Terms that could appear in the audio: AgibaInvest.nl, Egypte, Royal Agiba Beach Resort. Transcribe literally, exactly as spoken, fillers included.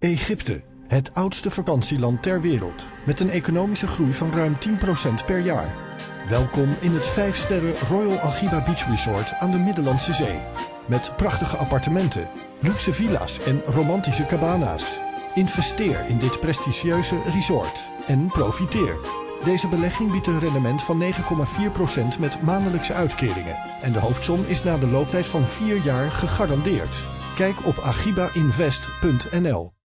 Egypte, het oudste vakantieland ter wereld, met een economische groei van ruim tien procent per jaar. Welkom in het vijf sterren Royal Agiba Beach Resort aan de Middellandse Zee. Met prachtige appartementen, luxe villa's en romantische cabana's. Investeer in dit prestigieuze resort en profiteer. Deze belegging biedt een rendement van negen komma vier procent met maandelijkse uitkeringen. En de hoofdsom is na de looptijd van vier jaar gegarandeerd. Kijk op Agiba Invest punt n l.